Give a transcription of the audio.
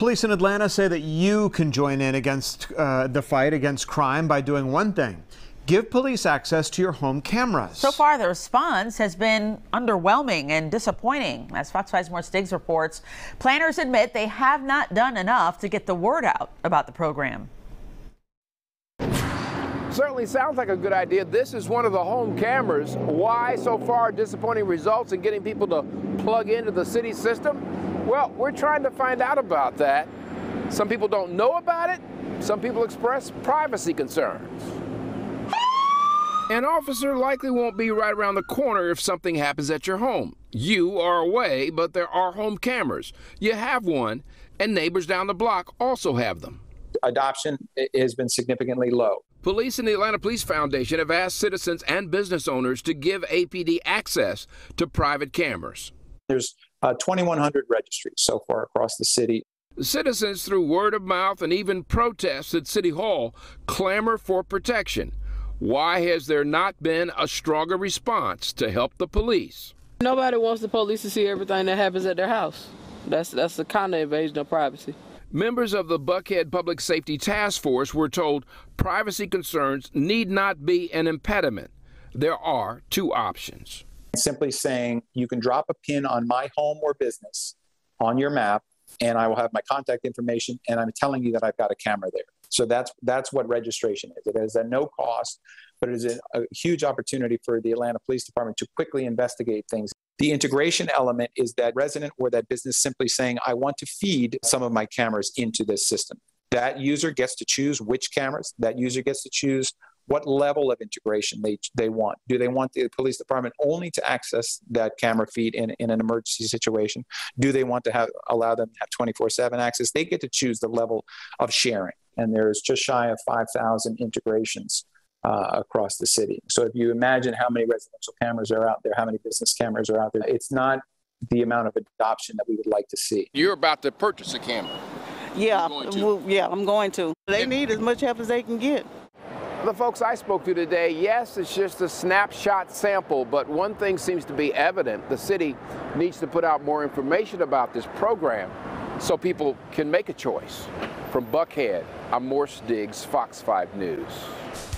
Police in Atlanta say that you can join in against the fight against crime by doing one thing: give police access to your home cameras. So far, the response has been underwhelming and disappointing. As Fox 5's Morse Diggs reports, planners admit they have not done enough to get the word out about the program. Certainly sounds like a good idea. This is one of the home cameras. Why so far disappointing results in getting people to plug into the city system? Well, we're trying to find out about that. Some people don't know about it. Some people express privacy concerns. An officer likely won't be right around the corner if something happens at your home. You are away, but there are home cameras. You have one, and neighbors down the block also have them. Adoption has been significantly low. Police in the Atlanta Police Foundation have asked citizens and business owners to give APD access to private cameras. There's 2,100 registries so far across the city. Citizens, through word of mouth and even protests at City Hall, clamor for protection. Why has there not been a stronger response to help the police? Nobody wants the police to see everything that happens at their house. That's the kind of invasion of privacy. Members of the Buckhead Public Safety Task Force were told privacy concerns need not be an impediment. There are two options. Simply saying you can drop a pin on my home or business on your map, and I will have my contact information, and I'm telling you that I've got a camera there. So that's what registration is. It is at no cost, but it is a huge opportunity for the Atlanta Police Department to quickly investigate things. The integration element is that resident or that business simply saying, I want to feed some of my cameras into this system. That user gets to choose which cameras. That user gets to choose what level of integration they want. Do they want the police department only to access that camera feed in an emergency situation? Do they want to allow them to have 24/7 access? They get to choose the level of sharing. And there's just shy of 5,000 integrations across the city. So if you imagine how many residential cameras are out there, how many business cameras are out there, it's not the amount of adoption that we would like to see. You're about to purchase a camera. Yeah, I'm going to. They need as much help as they can get. The folks I spoke to today, yes, it's just a snapshot sample, but one thing seems to be evident. The city needs to put out more information about this program so people can make a choice. From Buckhead, I'm Morse Diggs, Fox 5 News.